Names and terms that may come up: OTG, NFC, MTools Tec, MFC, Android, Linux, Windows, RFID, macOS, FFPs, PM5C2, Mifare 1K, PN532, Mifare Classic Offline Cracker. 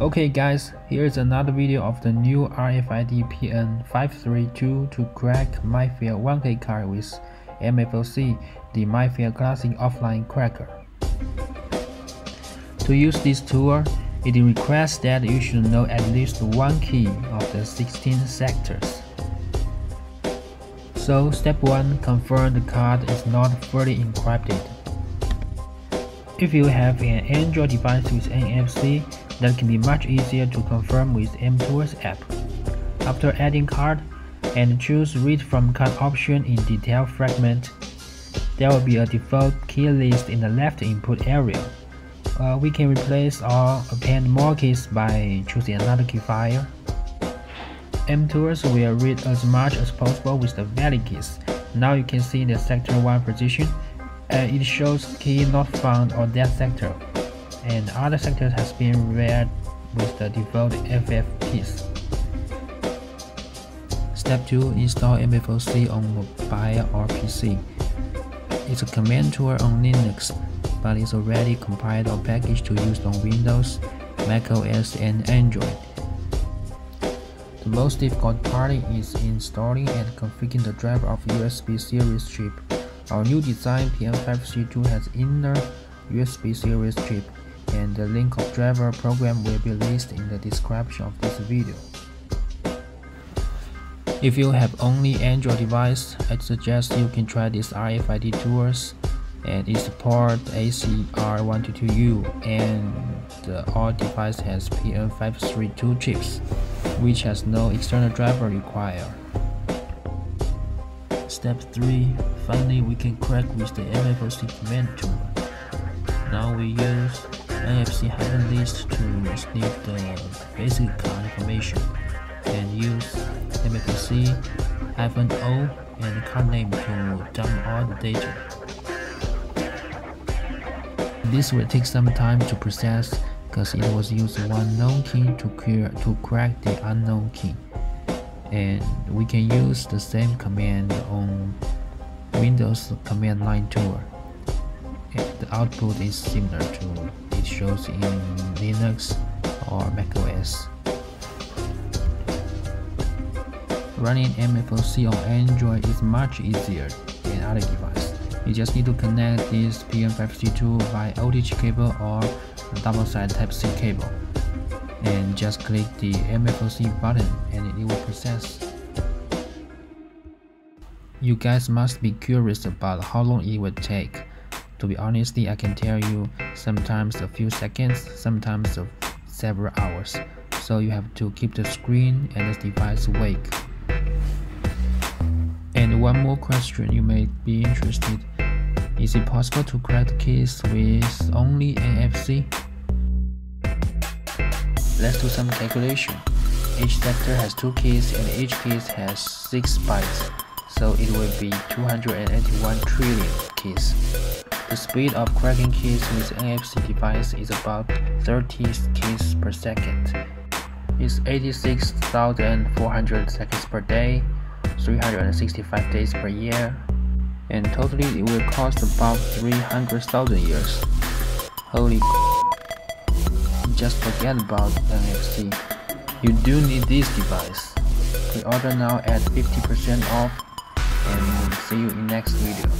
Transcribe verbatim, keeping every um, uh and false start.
Okay guys, here is another video of the new R F I D P N five three two to crack Mifare one K card with M F C, the Mifare Classic Offline Cracker. To use this tool, it requires that you should know at least one key of the sixteen sectors. So step one, confirm the card is not fully encrypted. If you have an Android device with N F C, that can be much easier to confirm with mTools app. After adding card, and choose Read from Card option in Detail Fragment, there will be a default key list in the left input area. Uh, we can replace or append more keys by choosing another key file. mTools will read as much as possible with the valid keys. Now you can see the sector one position. And it shows key not found on that sector, and other sectors has been read with the default F F Ps. Step two. Install M F C on mobile or P C. It's a command tool on Linux, but it's already compiled or packaged to use on Windows, macOS, and Android. The most difficult part is installing and configuring the driver of U S B series chip. Our new design P M five C two has inner U S B series chip, and the link of driver program will be listed in the description of this video. If you have only Android device, I suggest you can try these R F I D tools, and it supports A C R one two two U, and the all device has P N five three two chips, which has no external driver required. Step three. Finally, we can crack with the M F C command tool. Now we use N F C hyphen list to sniff the basic card information, and use M F C hyphen O and card name to dump all the data. This will take some time to process because it was used one known key to clear to crack the unknown key. And we can use the same command on Windows command line tool. The output is similar to it shows in Linux or macOS. Running M F C on Android is much easier than other devices. You just need to connect this P N five C two by O T G cable or double-sided Type C cable, and just click the M F C button and it will process. You guys must be curious about how long it will take. To be honest, I can tell you sometimes a few seconds, sometimes several hours. So you have to keep the screen and the device awake. And one more question you may be interested. Is it possible to crack keys with only N F C? Let's do some calculation. Each sector has two keys and each key has six bytes, so it will be two hundred eighty-one trillion keys. The speed of cracking keys with N F C device is about thirty keys per second. It's eighty-six thousand four hundred seconds per day, three hundred sixty-five days per year, and totally it will cost about three hundred thousand years. Holy Just forget about N F C. You do need this device. Pre-order now at fifty percent off, and we'll see you in next video.